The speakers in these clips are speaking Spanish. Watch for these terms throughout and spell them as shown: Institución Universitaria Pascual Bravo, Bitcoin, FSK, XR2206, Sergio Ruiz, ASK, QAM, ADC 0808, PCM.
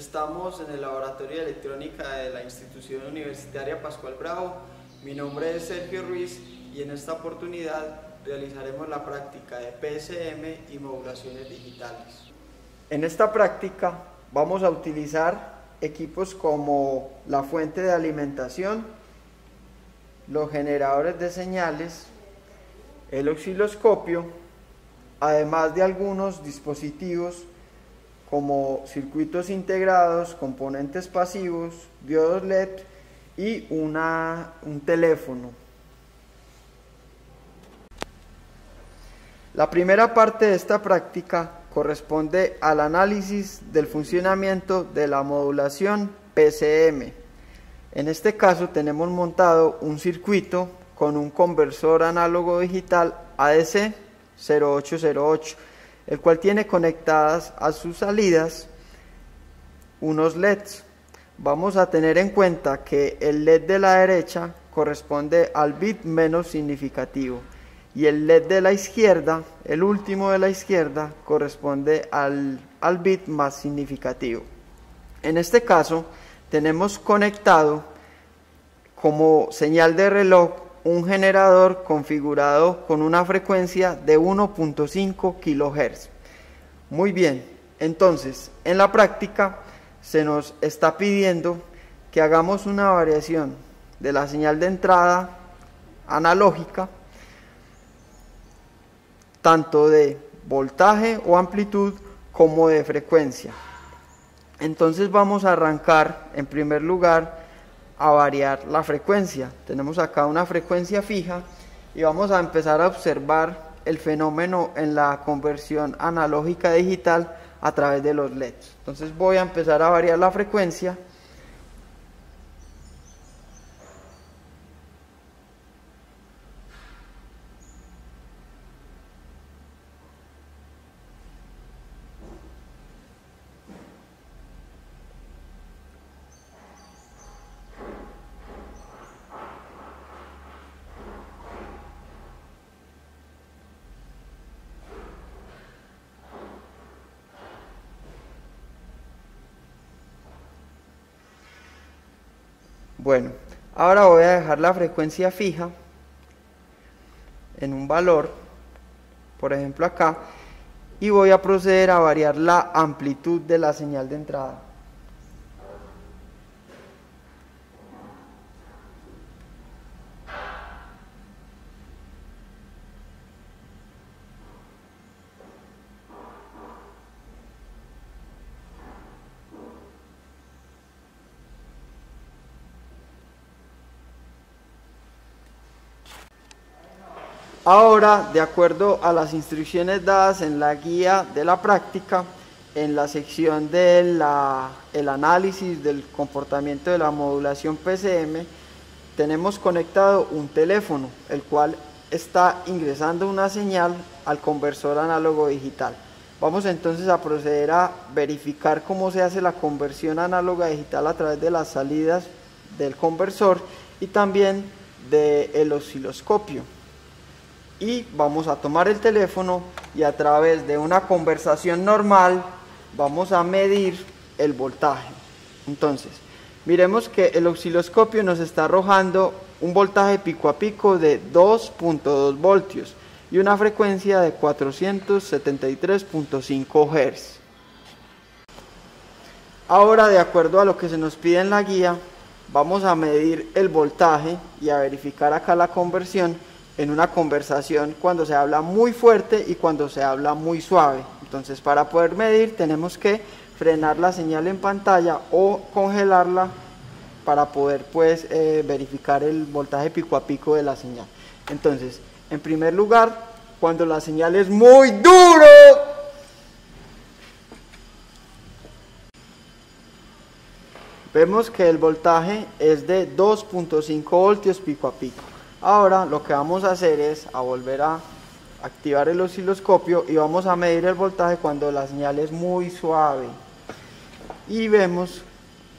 Estamos en el Laboratorio de Electrónica de la Institución Universitaria Pascual Bravo. Mi nombre es Sergio Ruiz y en esta oportunidad realizaremos la práctica de PCM y modulaciones digitales. En esta práctica vamos a utilizar equipos como la fuente de alimentación, los generadores de señales, el osciloscopio, además de algunos dispositivos como circuitos integrados, componentes pasivos, diodos LED y un teléfono. La primera parte de esta práctica corresponde al análisis del funcionamiento de la modulación PCM. En este caso tenemos montado un circuito con un conversor análogo digital ADC 0808, el cual tiene conectadas a sus salidas unos LEDs. Vamos a tener en cuenta que el LED de la derecha corresponde al bit menos significativo y el LED de la izquierda, el último de la izquierda, corresponde al bit más significativo. En este caso tenemos conectado como señal de reloj un generador configurado con una frecuencia de 1.5 kHz. Muy bien, entonces en la práctica se nos está pidiendo que hagamos una variación de la señal de entrada analógica, tanto de voltaje o amplitud como de frecuencia. Entonces vamos a arrancar en primer lugar a variar la frecuencia. Tenemos acá una frecuencia fija y vamos a empezar a observar el fenómeno en la conversión analógica digital a través de los LEDs. Entonces voy a empezar a variar la frecuencia. Bueno, ahora voy a dejar la frecuencia fija en un valor, por ejemplo acá, y voy a proceder a variar la amplitud de la señal de entrada. Ahora, de acuerdo a las instrucciones dadas en la guía de la práctica, en la sección del análisis del comportamiento de la modulación PCM, tenemos conectado un teléfono, el cual está ingresando una señal al conversor análogo digital. Vamos entonces a proceder a verificar cómo se hace la conversión análoga digital a través de las salidas del conversor y también del osciloscopio. Y vamos a tomar el teléfono y a través de una conversación normal vamos a medir el voltaje. Entonces, miremos que el osciloscopio nos está arrojando un voltaje pico a pico de 2.2 voltios y una frecuencia de 473.5 Hz. Ahora, de acuerdo a lo que se nos pide en la guía, vamos a medir el voltaje y a verificar acá la conversión en una conversación cuando se habla muy fuerte y cuando se habla muy suave. Entonces, para poder medir tenemos que frenar la señal en pantalla o congelarla para poder verificar el voltaje pico a pico de la señal. Entonces, en primer lugar, cuando la señal es muy duro, vemos que el voltaje es de 2.5 voltios pico a pico. Ahora lo que vamos a hacer es a volver a activar el osciloscopio y vamos a medir el voltaje cuando la señal es muy suave. Y vemos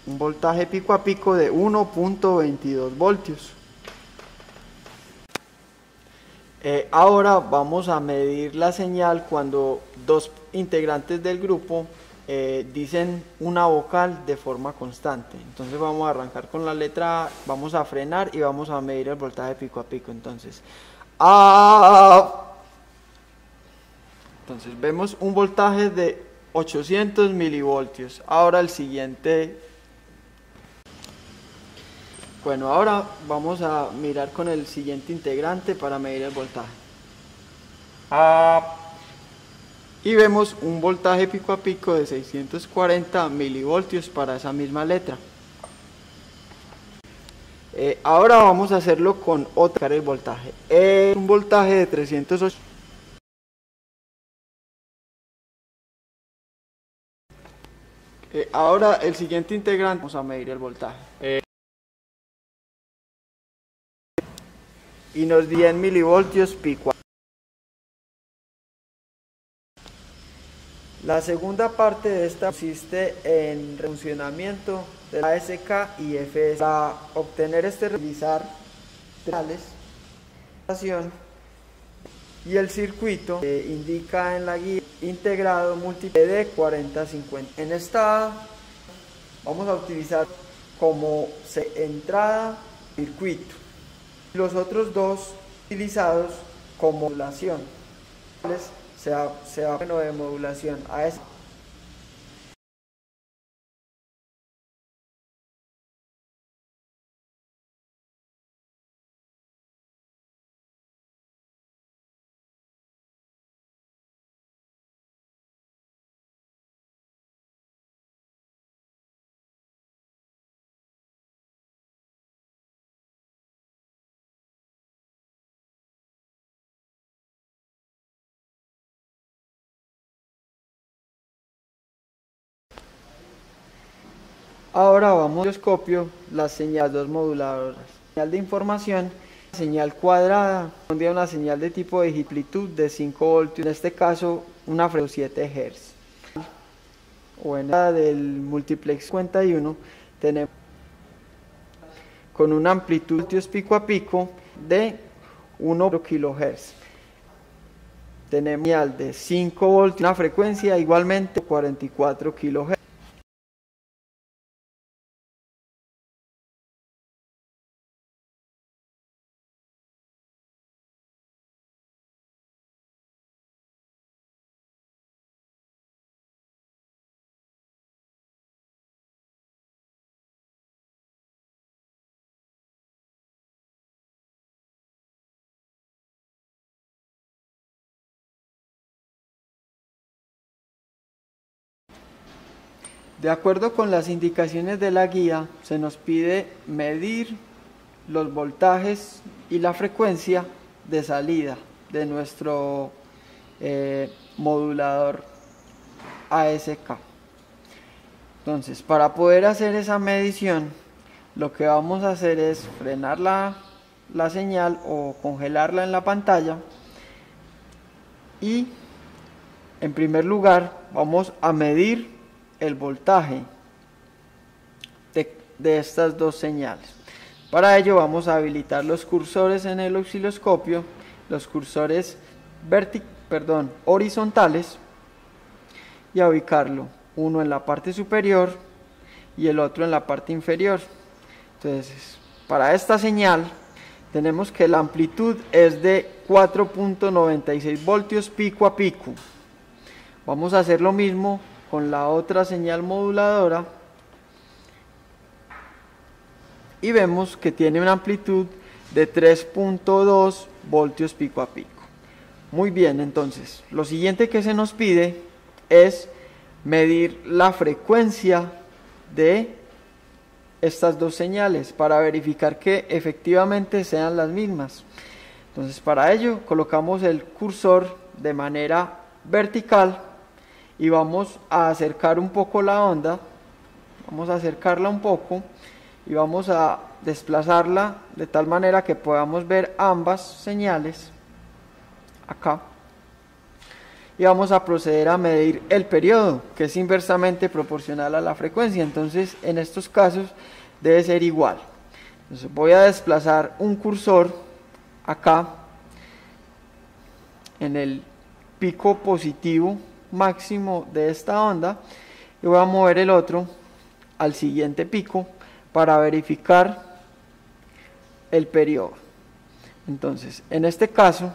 un voltaje pico a pico de 1.22 voltios. Ahora vamos a medir la señal cuando dos integrantes del grupo dicen una vocal de forma constante. Entonces vamos a arrancar con la letra A, vamos a frenar y vamos a medir el voltaje pico a pico. Entonces, A. Entonces vemos un voltaje de 800 milivoltios. Ahora el siguiente. Bueno, ahora vamos a mirar con el siguiente integrante para medir el voltaje. A. Y vemos un voltaje pico a pico de 640 milivoltios para esa misma letra. Ahora vamos a hacerlo con otra, el voltaje. Un voltaje de 308. Ahora el siguiente integrante, vamos a medir el voltaje. Y nos 10 milivoltios pico a pico. La segunda parte de esta consiste en funcionamiento de la ASK y FSK. Para obtener este, realizar tres estaciones y el circuito que indica en la guía integrado múltiple de 4050. En esta vamos a utilizar como entrada circuito, los otros dos utilizados como modulación. Se va bueno, de modulación a esa. Ahora vamos a oscopio las señales dos moduladoras. Señal de información, señal cuadrada, donde hay una señal de tipo de amplitud de 5 voltios, en este caso una frecuencia de 7 Hz. O en la del multiplex 51 tenemos con una amplitud de pico a pico de 1 kHz. Tenemos señal de 5 voltios, una frecuencia igualmente 44 kHz. De acuerdo con las indicaciones de la guía, se nos pide medir los voltajes y la frecuencia de salida de nuestro modulador ASK. Entonces, para poder hacer esa medición, lo que vamos a hacer es frenar la señal o congelarla en la pantalla y, en primer lugar, vamos a medir el voltaje de estas dos señales. Para ello vamos a habilitar los cursores en el osciloscopio, los cursores horizontales, y a ubicarlo, uno en la parte superior y el otro en la parte inferior. Entonces, para esta señal tenemos que la amplitud es de 4.96 voltios pico a pico. Vamos a hacer lo mismo con la otra señal moduladora y vemos que tiene una amplitud de 3.2 voltios pico a pico. Muy bien, entonces lo siguiente que se nos pide es medir la frecuencia de estas dos señales para verificar que efectivamente sean las mismas. Entonces, para ello colocamos el cursor de manera vertical y vamos a acercar un poco la onda, vamos a acercarla un poco y vamos a desplazarla de tal manera que podamos ver ambas señales acá, y vamos a proceder a medir el periodo, que es inversamente proporcional a la frecuencia. Entonces, en estos casos debe ser igual. Entonces, voy a desplazar un cursor acá en el pico positivo máximo de esta onda y voy a mover el otro al siguiente pico para verificar el periodo. Entonces, en este caso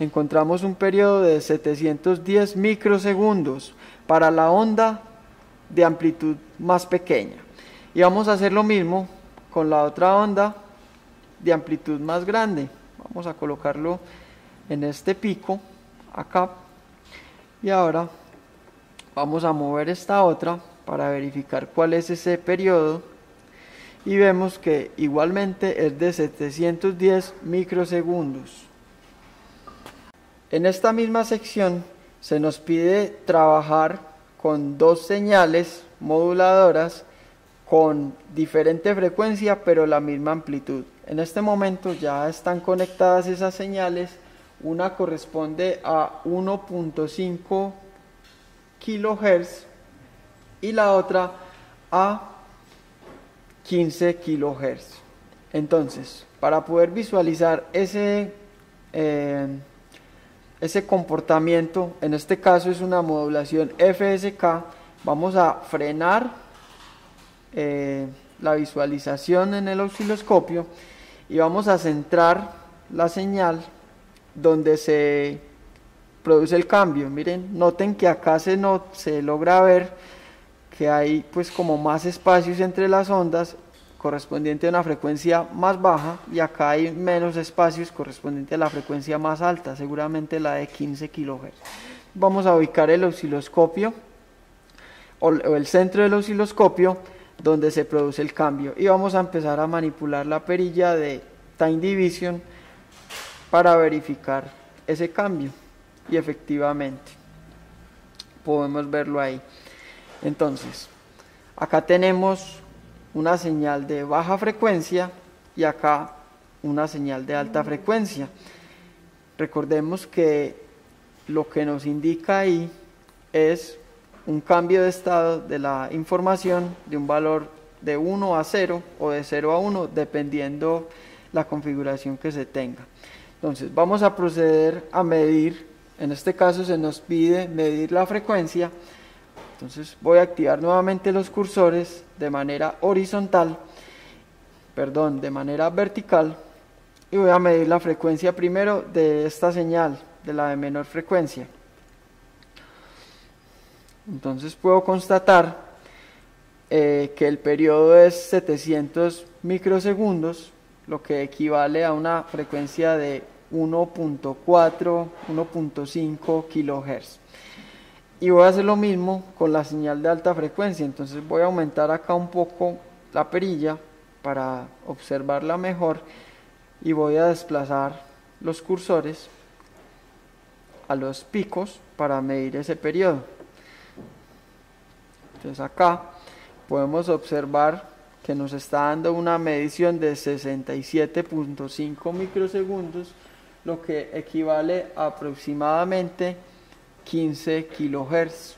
encontramos un periodo de 710 microsegundos para la onda de amplitud más pequeña, y vamos a hacer lo mismo con la otra onda de amplitud más grande. Vamos a colocarlo en este pico acá, y ahora vamos a mover esta otra para verificar cuál es ese periodo, y vemos que igualmente es de 710 microsegundos. En esta misma sección se nos pide trabajar con dos señales moduladoras con diferente frecuencia pero la misma amplitud. En este momento ya están conectadas esas señales. Una corresponde a 1.5 kHz y la otra a 15 kHz. Entonces, para poder visualizar ese comportamiento, en este caso es una modulación FSK, vamos a frenar la visualización en el osciloscopio y vamos a centrar la señal donde se produce el cambio. Miren, noten que acá se logra ver que hay pues como más espacios entre las ondas correspondiente a una frecuencia más baja, y acá hay menos espacios correspondiente a la frecuencia más alta, seguramente la de 15 kHz. Vamos a ubicar el osciloscopio o el centro del osciloscopio donde se produce el cambio, y vamos a empezar a manipular la perilla de Time Division para verificar ese cambio, y efectivamente podemos verlo ahí. Entonces, acá tenemos una señal de baja frecuencia y acá una señal de alta frecuencia. Recordemos que lo que nos indica ahí es un cambio de estado de la información de un valor de 1 a 0 o de 0 a 1 dependiendo la configuración que se tenga. Entonces vamos a proceder a medir. En este caso se nos pide medir la frecuencia. Entonces voy a activar nuevamente los cursores de manera vertical, y voy a medir la frecuencia primero de esta señal, de la de menor frecuencia. Entonces puedo constatar que el periodo es 700 microsegundos, lo que equivale a una frecuencia de 1.4, 1.5 kHz. Y voy a hacer lo mismo con la señal de alta frecuencia. Entonces voy a aumentar acá un poco la perilla para observarla mejor, y voy a desplazar los cursores a los picos para medir ese periodo. Entonces acá podemos observar que nos está dando una medición de 67.5 microsegundos, lo que equivale a aproximadamente 15 kHz.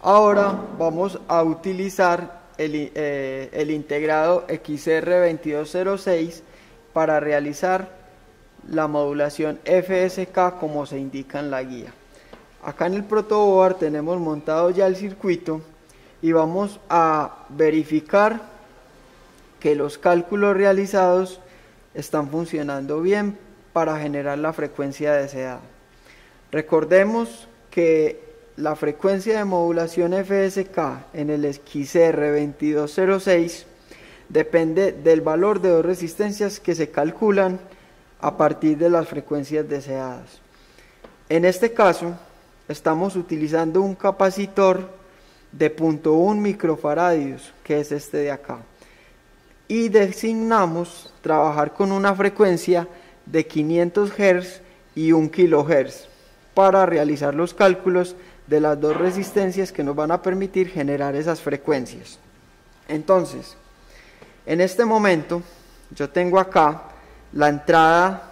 Ahora vamos a utilizar el integrado XR2206 para realizar la modulación FSK como se indica en la guía. Acá en el protoboard tenemos montado ya el circuito y vamos a verificar que los cálculos realizados están funcionando bien para generar la frecuencia deseada. Recordemos que la frecuencia de modulación FSK en el XR2206 depende del valor de dos resistencias que se calculan a partir de las frecuencias deseadas. En este caso estamos utilizando un capacitor de 0.1 microfaradios, que es este de acá, y designamos trabajar con una frecuencia de 500 Hz y 1 kHz para realizar los cálculos de las dos resistencias que nos van a permitir generar esas frecuencias. Entonces, en este momento yo tengo acá la entrada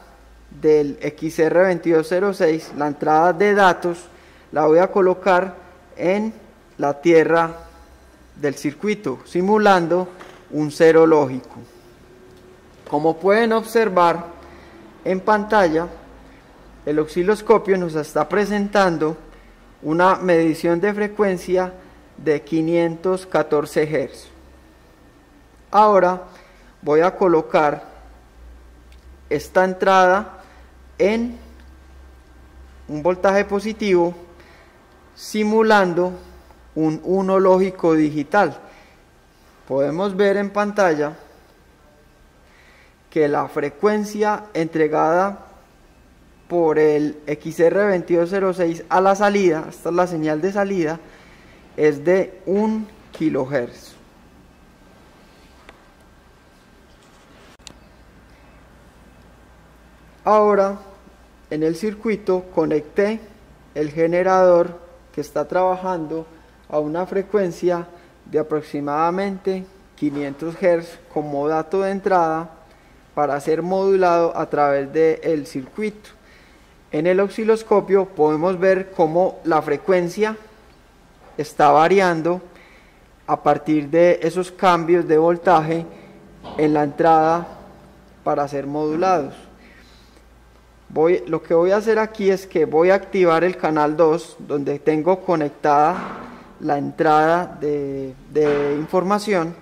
del XR2206, la entrada de datos, la voy a colocar en la tierra del circuito, simulando un cero lógico. Como pueden observar en pantalla, el osciloscopio nos está presentando una medición de frecuencia de 514 Hz. Ahora voy a colocar esta entrada en un voltaje positivo simulando un 1 lógico digital. Podemos ver en pantalla que la frecuencia entregada por el XR2206 a la salida, esta es la señal de salida, es de 1 kHz. Ahora en el circuito conecté el generador que está trabajando a una frecuencia de aproximadamente 500 Hz como dato de entrada para ser modulado a través del circuito. En el osciloscopio podemos ver cómo la frecuencia está variando a partir de esos cambios de voltaje en la entrada para ser modulados. Lo que voy a hacer aquí es que voy a activar el canal 2 donde tengo conectada la entrada de información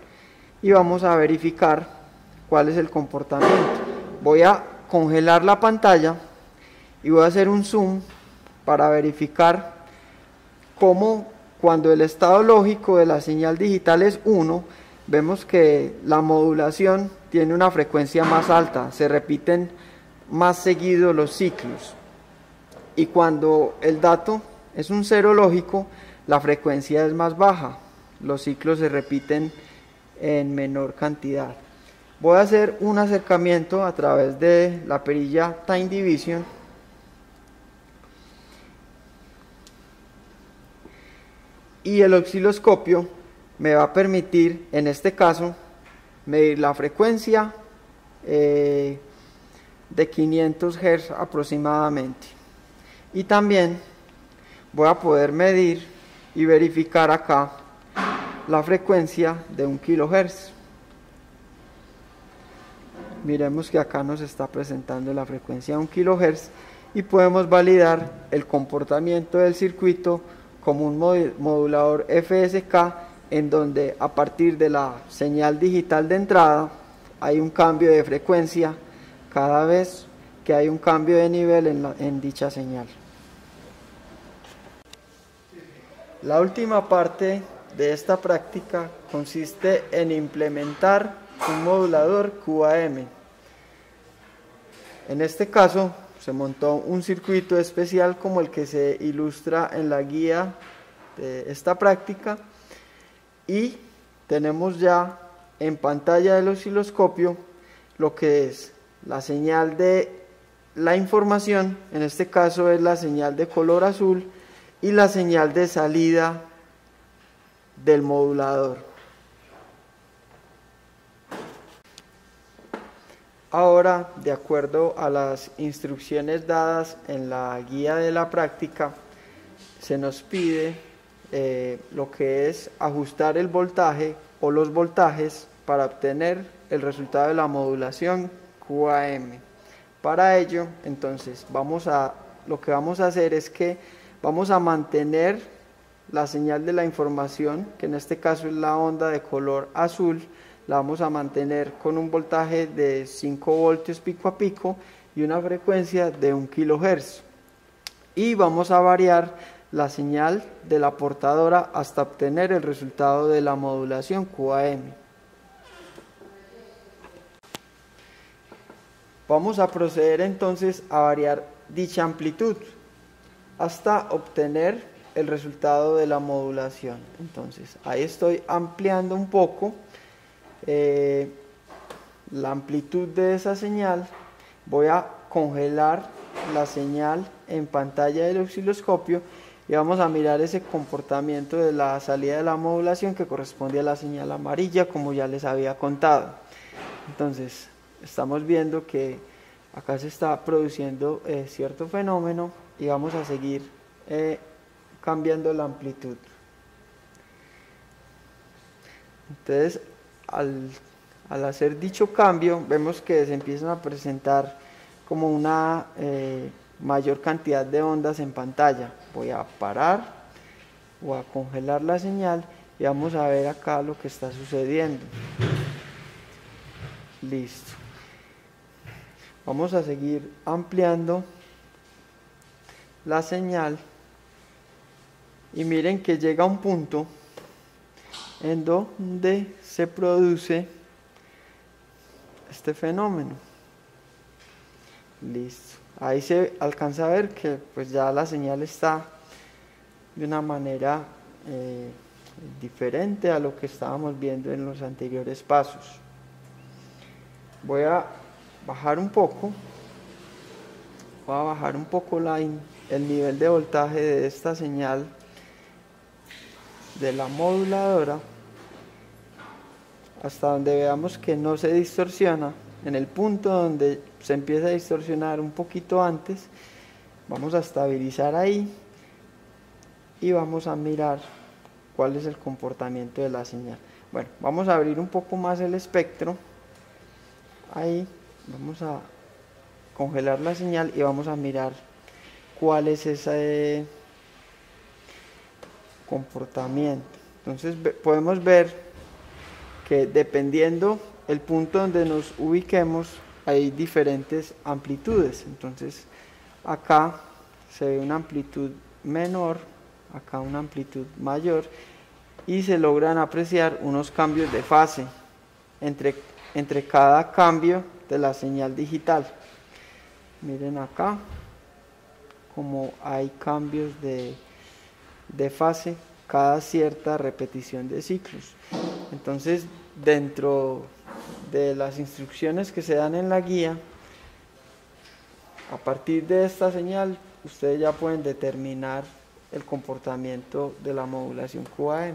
y vamos a verificar cuál es el comportamiento. Voy a congelar la pantalla y voy a hacer un zoom para verificar cómo cuando el estado lógico de la señal digital es 1, vemos que la modulación tiene una frecuencia más alta, se repiten más seguido los ciclos, y cuando el dato es un 0 lógico la frecuencia es más baja, los ciclos se repiten en menor cantidad. Voy a hacer un acercamiento a través de la perilla Time Division y el osciloscopio me va a permitir en este caso medir la frecuencia de 500 Hz aproximadamente, y también voy a poder medir y verificar acá la frecuencia de 1 kHz. Miremos que acá nos está presentando la frecuencia de 1 kHz y podemos validar el comportamiento del circuito como un modulador FSK, en donde a partir de la señal digital de entrada hay un cambio de frecuencia cada vez que hay un cambio de nivel en dicha señal. La última parte de esta práctica consiste en implementar un modulador QAM. En este caso se montó un circuito especial como el que se ilustra en la guía de esta práctica, y tenemos ya en pantalla del osciloscopio lo que es la señal de la información, en este caso es la señal de color azul, y la señal de salida del modulador. Ahora, de acuerdo a las instrucciones dadas en la guía de la práctica, se nos pide lo que es ajustar el voltaje o los voltajes para obtener el resultado de la modulación QAM. Para ello, entonces, lo que vamos a hacer es que vamos a mantener la señal de la información, que en este caso es la onda de color azul, la vamos a mantener con un voltaje de 5 voltios pico a pico y una frecuencia de 1 kHz. Y vamos a variar la señal de la portadora hasta obtener el resultado de la modulación QAM. Vamos a proceder entonces a variar dicha amplitud hasta obtener el resultado de la modulación. Entonces, ahí estoy ampliando un poco la amplitud de esa señal. Voy a congelar la señal en pantalla del osciloscopio y vamos a mirar ese comportamiento de la salida de la modulación que corresponde a la señal amarilla, como ya les había contado. Entonces, estamos viendo que acá se está produciendo cierto fenómeno y vamos a seguir cambiando la amplitud. Entonces, al hacer dicho cambio, vemos que se empiezan a presentar como una mayor cantidad de ondas en pantalla. Voy a parar o a congelar la señal y vamos a ver acá lo que está sucediendo. Listo. Vamos a seguir ampliando la señal y miren que llega un punto en donde se produce este fenómeno. Listo, ahí se alcanza a ver que pues ya la señal está de una manera diferente a lo que estábamos viendo en los anteriores pasos. Voy a bajar un poco, el nivel de voltaje de esta señal de la moduladora hasta donde veamos que no se distorsiona. En el punto donde se empieza a distorsionar un poquito antes, vamos a estabilizar ahí y vamos a mirar cuál es el comportamiento de la señal. Bueno, vamos a abrir un poco más el espectro. Ahí vamos a congelar la señal y vamos a mirar cuál es ese comportamiento. Entonces podemos ver que dependiendo el punto donde nos ubiquemos hay diferentes amplitudes. Entonces acá se ve una amplitud menor, acá una amplitud mayor, y se logran apreciar unos cambios de fase entre cada cambio de la señal digital. Miren acá como hay cambios de fase cada cierta repetición de ciclos. Entonces, dentro de las instrucciones que se dan en la guía, a partir de esta señal ustedes ya pueden determinar el comportamiento de la modulación QAM.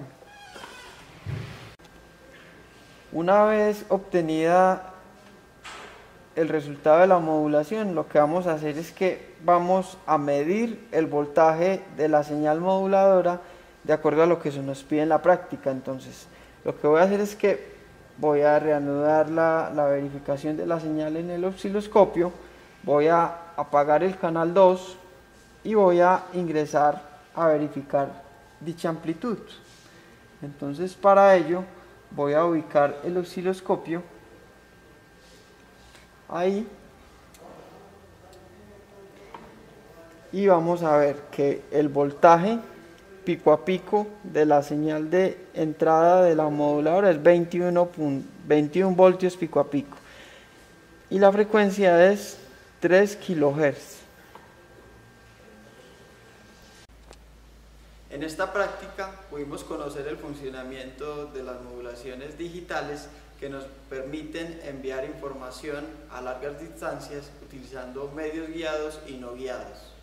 Una vez obtenida el resultado de la modulación, lo que vamos a hacer es que vamos a medir el voltaje de la señal moduladora de acuerdo a lo que se nos pide en la práctica. Entonces lo que voy a hacer es que voy a reanudar la verificación de la señal en el osciloscopio, voy a apagar el canal 2 y voy a ingresar a verificar dicha amplitud. Entonces para ello voy a ubicar el osciloscopio ahí y vamos a ver que el voltaje pico a pico de la señal de entrada de la moduladora es 21 voltios pico a pico y la frecuencia es 3 kilohertz. En esta práctica pudimos conocer el funcionamiento de las modulaciones digitales que nos permiten enviar información a largas distancias utilizando medios guiados y no guiados.